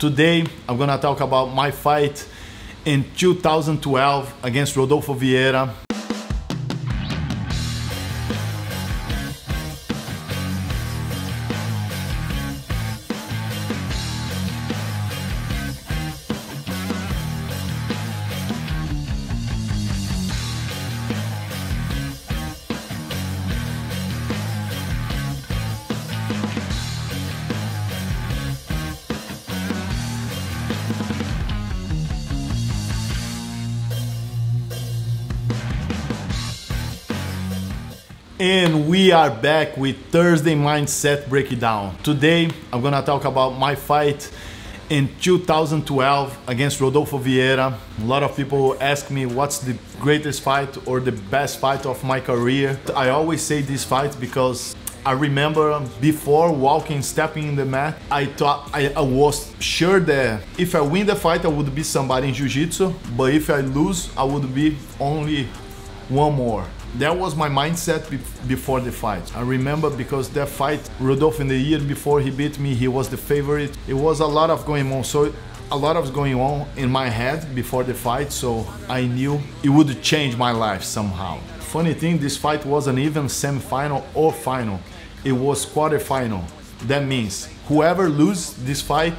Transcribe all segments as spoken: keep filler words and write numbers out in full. Today, I'm gonna talk about my fight in two thousand twelve against Rodolfo Vieira. And we are back with Thursday Mindset Breakdown. Today, I'm gonna talk about my fight in two thousand twelve against Rodolfo Vieira. A lot of people ask me what's the greatest fight or the best fight of my career. I always say this fight because I remember before walking, stepping in the mat, I thought, I, I was sure that if I win the fight, I would be somebody in Jiu-Jitsu, but if I lose, I would be only one more. That was my mindset before the fight. I remember because that fight, Rodolfo in the year before he beat me, he was the favorite. It was a lot of going on, so a lot of going on in my head before the fight, so I knew it would change my life somehow. Funny thing, this fight wasn't even semifinal or final. It was quarterfinal. That means whoever loses this fight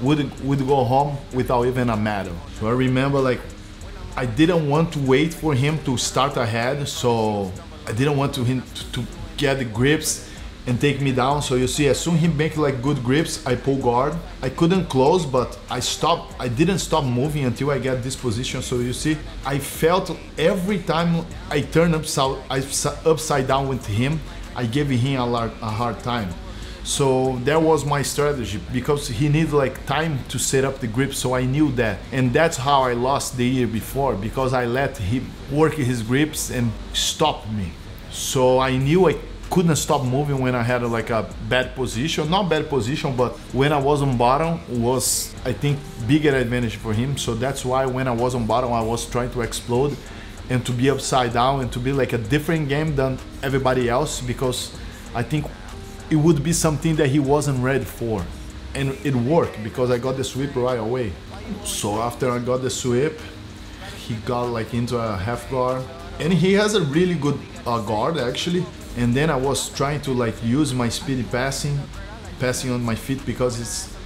would, would go home without even a medal. So I remember like, I didn't want to wait for him to start ahead, so I didn't want to him to, to get the grips and take me down. So you see, as soon as he make like good grips, I pull guard. I couldn't close, but I stopped. I didn't stop moving until I get this position. So you see, I felt every time I turned upside, I, upside down with him, I gave him a, large, a hard time. So that was my strategy, because he needed like time to set up the grip, so I knew that. And that's how I lost the year before, because I let him work his grips and stop me. So I knew I couldn't stop moving when I had like a bad position, not bad position, but when I was on bottom was, I think, bigger advantage for him. So that's why when I was on bottom, I was trying to explode and to be upside down and to be like a different game than everybody else, because I think it would be something that he wasn't ready for. And it worked, because I got the sweep right away. So after I got the sweep, he got like into a half guard. And he has a really good uh, guard, actually. And then I was trying to like use my speedy passing, passing on my feet, because it's,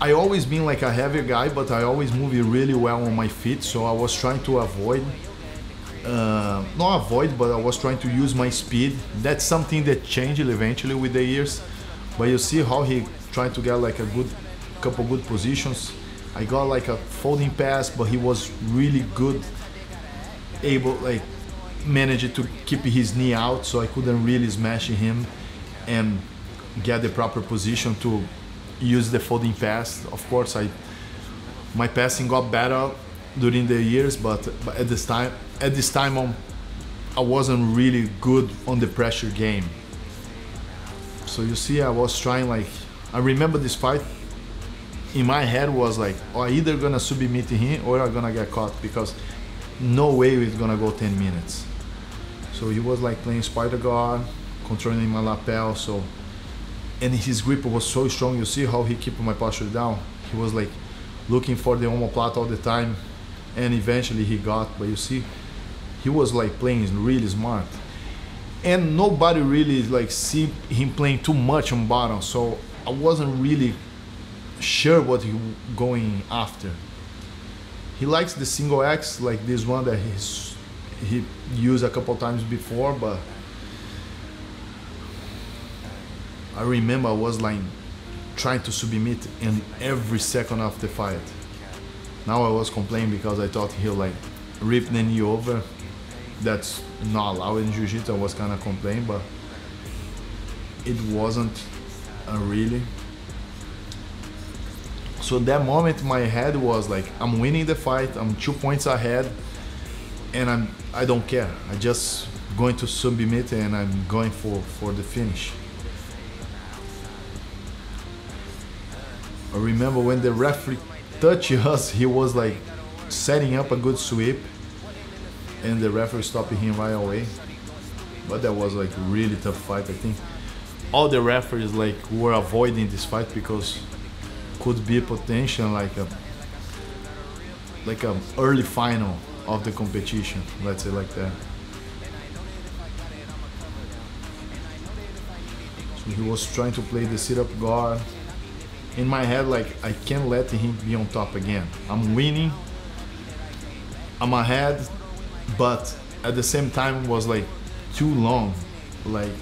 I always been like a heavier guy, but I always move really well on my feet. So I was trying to avoid, Uh, not avoid, but I was trying to use my speed. That's something that changed eventually with the years. But you see how he tried to get like a good couple good positions. I got like a folding pass, but he was really good, able like managed to keep his knee out, so I couldn't really smash him and get the proper position to use the folding pass. Of course, I my passing got better during the years, but, but at this time, at this time on, I wasn't really good on the pressure game. So you see, I was trying like, I remember this fight in my head was like, oh, I'm either gonna submit him or I'm gonna get caught, because no way it's gonna go ten minutes. So he was like playing spider guard, controlling my lapel, so, and his grip was so strong. You see how he kept my posture down. He was like looking for the omoplata all the time, and eventually he got, but you see, he was like playing really smart, and nobody really like see him playing too much on bottom, so I wasn't really sure what he going after. He likes the single X, like this one that he's he used a couple times before, but I remember I was like trying to submit in every second of the fight. Now I was complaining because I thought he'll like rip the knee over. That's not allowed in Jiu-Jitsu. I was kind of complaining, but it wasn't uh, really. So that moment my head was like, I'm winning the fight, I'm two points ahead, and I'm, I don't care. I'm just going to submit and I'm going for, for the finish. I remember when the referee touched us, he was like setting up a good sweep, and the referee stopped him right away. But that was like a really tough fight. I think all the referees like were avoiding this fight because could be potential like a like a early final of the competition, let's say like that. So he was trying to play the sit-up guard. In my head, like, I can't let him be on top again. I'm winning, I'm ahead, but at the same time it was like too long, like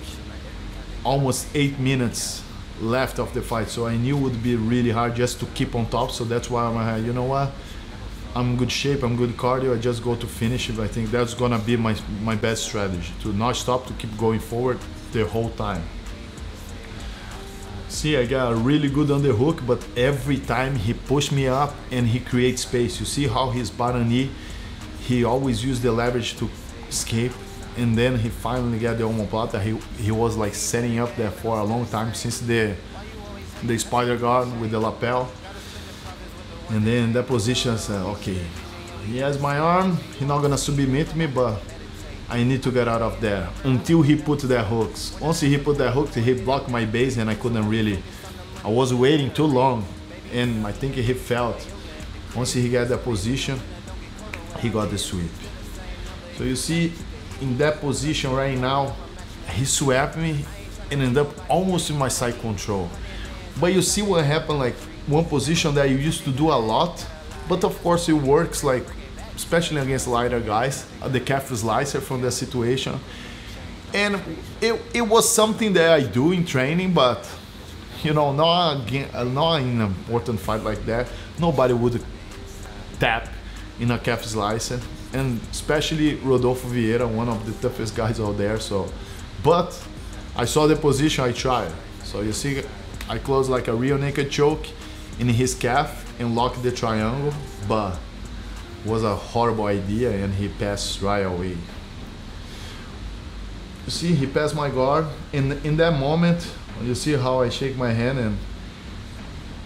almost eight minutes left of the fight. So I knew it would be really hard just to keep on top. So that's why I'm ahead. You know what? I'm in good shape, I'm good cardio, I just go to finish it. I think that's gonna be my, my best strategy, to not stop, to keep going forward the whole time. See, I got a really good underhook, but every time he pushed me up and he creates space. You see how his bottom knee, he always used the leverage to escape, and then he finally got the omoplata. He, he was like setting up there for a long time since the, the spider guard with the lapel. And then in that position I said, okay, he has my arm, he's not gonna submit me, but I need to get out of there until he put that hooks. Once he put that hook, he blocked my base and I couldn't really, I was waiting too long and I think he felt. Once he got that position, he got the sweep. So you see, in that position right now, he swept me and ended up almost in my side control. But you see what happened, like one position that you used to do a lot, but of course it works, like especially against lighter guys, the calf slicer from that situation. And it, it was something that I do in training, but you know, not, again, not in an important fight like that. Nobody would tap in a calf slicer, and especially Rodolfo Vieira, one of the toughest guys out there. So, but I saw the position, I tried. So you see, I closed like a real naked choke in his calf and locked the triangle, but was a horrible idea and he passed right away. You see, he passed my guard, and in that moment, you see how I shake my hand, and,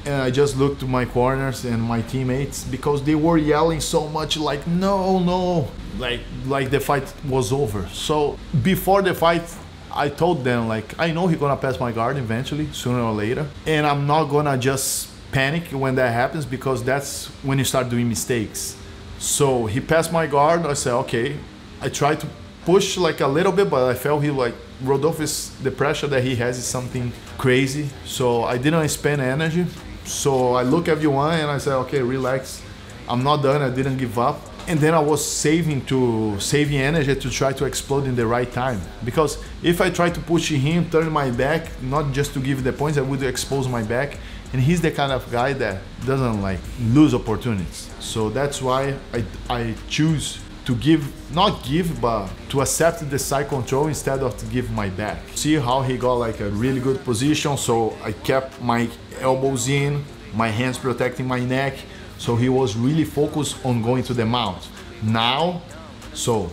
and I just looked to my corners and my teammates, because they were yelling so much like, no, no, like, like the fight was over. So before the fight, I told them, like, I know he's gonna pass my guard eventually, sooner or later, and I'm not gonna just panic when that happens, because that's when you start doing mistakes. So he passed my guard, I said, okay. I tried to push like a little bit, but I felt he like, Rodolfo's, the pressure that he has is something crazy. So I didn't spend energy. So I look at everyone and I said, okay, relax. I'm not done, I didn't give up. And then I was saving to saving energy to try to explode in the right time. Because if I try to push him, turn my back, not just to give the points, I would expose my back. And he's the kind of guy that doesn't like lose opportunities. So that's why I, I choose to give, not give, but to accept the side control instead of to give my back. See how he got like a really good position. So I kept my elbows in, my hands protecting my neck. So he was really focused on going to the mount. Now, so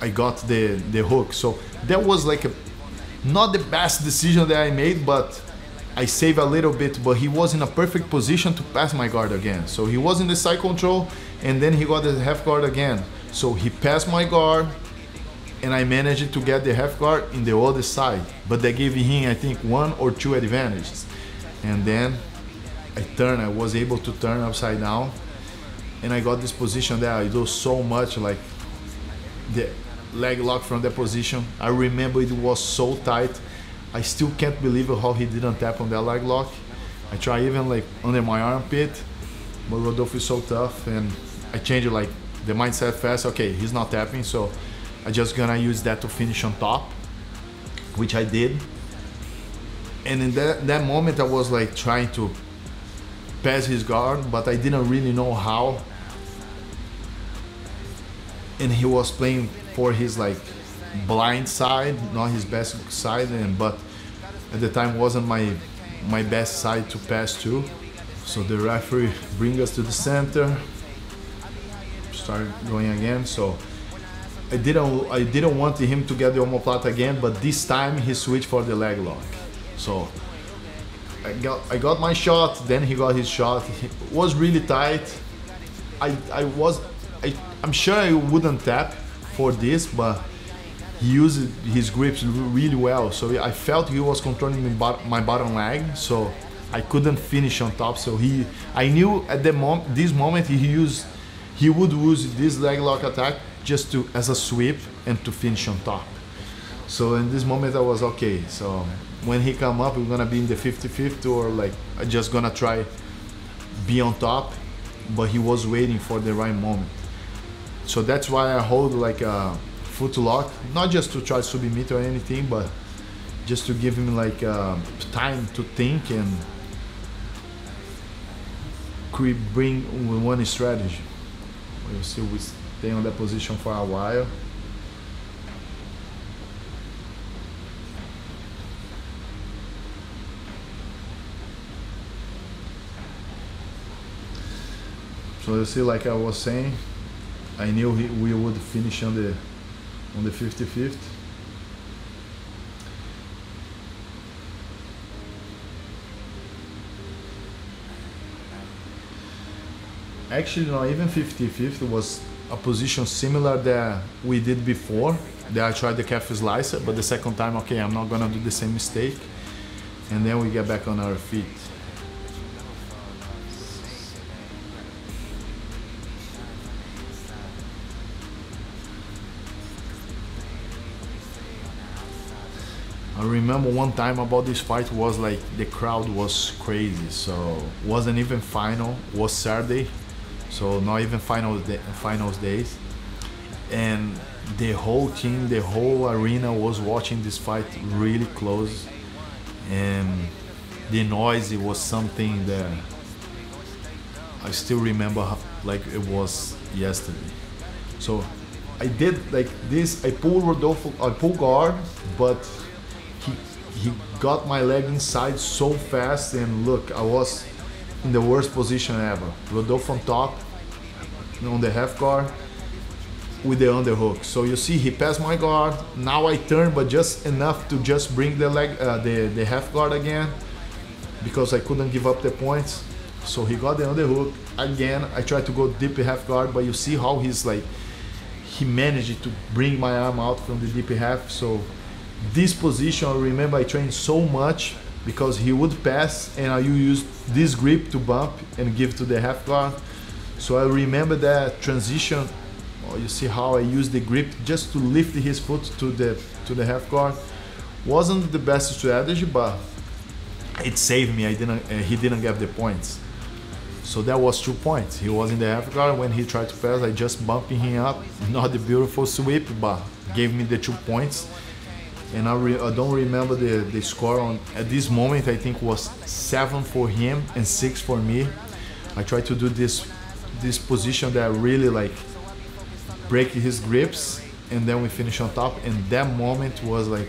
I got the, the hook. So that was like a, not the best decision that I made, but I saved a little bit, but he was in a perfect position to pass my guard again. So he was in the side control, and then he got the half guard again. So he passed my guard, and I managed to get the half guard in the other side. But they gave him, I think, one or two advantages. And then I turned, I was able to turn upside down, and I got this position that I do so much, like the leg lock from that position. I remember it was so tight. I still can't believe how he didn't tap on that leg lock. I try even like under my armpit, but Rodolfo is so tough, and I changed like the mindset fast. Okay, he's not tapping, so I'm just gonna use that to finish on top, which I did. And in that, that moment, I was like trying to pass his guard, but I didn't really know how. And he was playing for his like blind side, not his best side, and but at the time wasn't my my best side to pass to. So the referee brings us to the center, start going again. So I didn't I didn't want him to get the omoplata again, but this time he switched for the leg lock. So I got I got my shot, then he got his shot. It was really tight. I I was I I'm sure I wouldn't tap for this, but he used his grips really well, so I felt he was controlling my bottom leg, so I couldn't finish on top. So he, I knew at the mom, this moment he used, he would use this leg lock attack just to as a sweep and to finish on top. So in this moment I was okay. So when he come up, we're gonna be in the fifty-fifth or like I just gonna try be on top. But he was waiting for the right moment. So that's why I hold like a foot lock, not just to try to submit or anything, but just to give him like uh, time to think and could bring one strategy. We'll see, we stay on that position for a while. So you see, like I was saying, I knew he, we would finish on the on the fifty-fifth. Actually, no, even fifty-fifth was a position similar that we did before, that I tried the calf slicer, but the second time, okay, I'm not gonna do the same mistake. And then we get back on our feet. I remember one time about this fight was like the crowd was crazy, so wasn't even final, was Saturday, so not even final day, finals days, and the whole team, the whole arena was watching this fight really close, and the noise, it was something that I still remember how, like it was yesterday. So I did like this, I pulled Rodolfo, I pulled guard, but He, he got my leg inside so fast, and look, I was in the worst position ever. Rodolfo on top, on the half guard, with the underhook. So you see, he passed my guard, now I turn, but just enough to just bring the leg, uh, the, the half guard again, because I couldn't give up the points. So he got the underhook again, I tried to go deep half guard, but you see how he's like, he managed to bring my arm out from the deep half. So this position, I remember I trained so much because he would pass and I used this grip to bump and give to the half guard. So I remember that transition. Oh, you see how I used the grip just to lift his foot to the to the half guard. Wasn't the best strategy, but it saved me. I didn't. Uh, he didn't get the points. So that was two points. He was in the half guard when he tried to pass. I just bumped him up. Not a beautiful sweep, but gave me the two points. And I, re I don't remember the, the score on, at this moment, I think was seven for him and six for me. I tried to do this, this position that really like break his grips, and then we finish on top. And that moment was like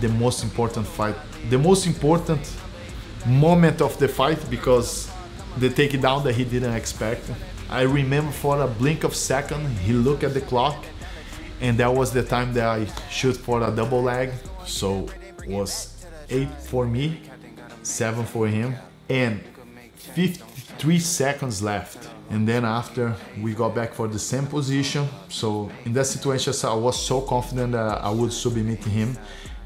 the most important fight, the most important moment of the fight, because the takedown that he didn't expect. I remember for a blink of second, he looked at the clock, and that was the time that I shoot for a double leg. So it was eight for me, seven for him, and fifty-three seconds left. And then after, we got back for the same position. So in that situation, I was so confident that I would submit him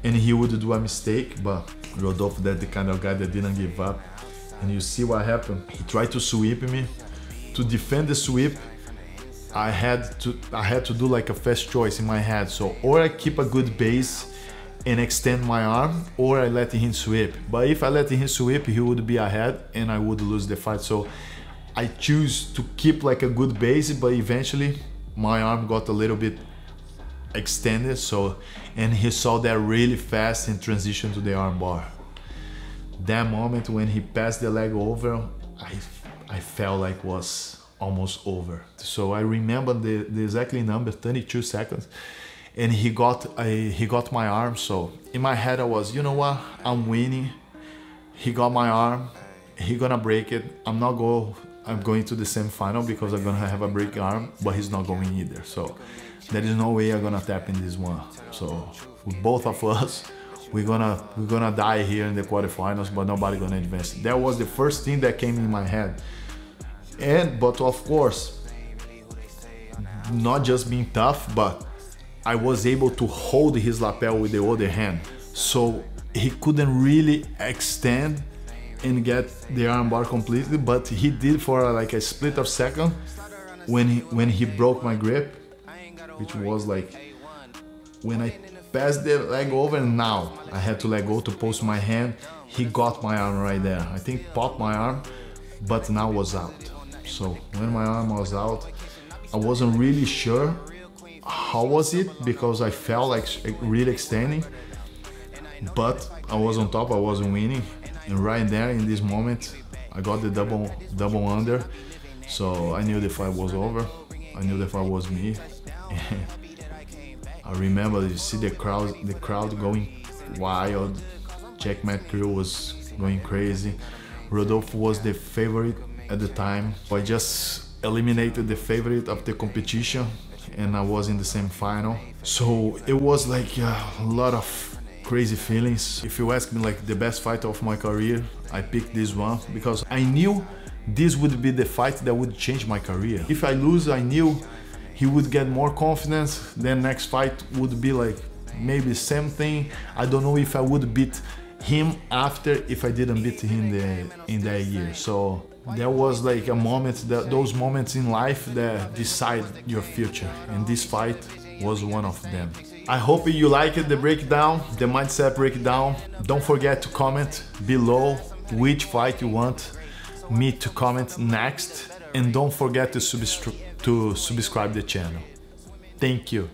and he would do a mistake, but Rodolfo, that's the kind of guy that didn't give up. And you see what happened. He tried to sweep me. To defend the sweep, I had to I had to do like a fast choice in my head. So or I keep a good base and extend my arm, or I let him sweep. But if I let him sweep, he would be ahead and I would lose the fight. So I choose to keep like a good base, but eventually my arm got a little bit extended. So and he saw that really fast and transitioned to the armbar. That moment when he passed the leg over, I I felt like was almost over. So I remember the, the exactly number, thirty-two seconds, and he got a, he got my arm. So in my head I was, you know what, I'm winning. He got my arm. He gonna break it. I'm not go. I'm going to the semifinal because I'm gonna have a break arm, but he's not going either. So there is no way I'm gonna tap in this one. So with both of us, we're gonna we're gonna die here in the quarterfinals, but nobody gonna advance. That was the first thing that came in my head. And, but of course, not just being tough, but I was able to hold his lapel with the other hand. So he couldn't really extend and get the armbar completely, but he did for like a split of second when he, when he broke my grip, which was like when I passed the leg over, and now I had to let go to post my hand. He got my arm right there. I think popped my arm, but now was out. So when my arm was out, I wasn't really sure how was it, because I felt like really extending, but I was on top, I wasn't winning. And right there in this moment, I got the double double under. So I knew the fight was over. I knew the fight was me. And I remember, you see the crowd, the crowd going wild. Checkmate crew was going crazy. Rodolfo was the favorite at the time. I just eliminated the favorite of the competition, and I was in the semifinal. So it was like a lot of crazy feelings. If you ask me like the best fight of my career, I picked this one because I knew this would be the fight that would change my career. If I lose, I knew he would get more confidence, then next fight would be like maybe same thing. I don't know if I would beat him after if I didn't beat him the, in that year. So there was like a moment, that those moments in life that decide your future, and this fight was one of them. I hope you liked the breakdown, the mindset breakdown. Don't forget to comment below which fight you want me to comment next, and don't forget to, subscri to subscribe to the channel. Thank you.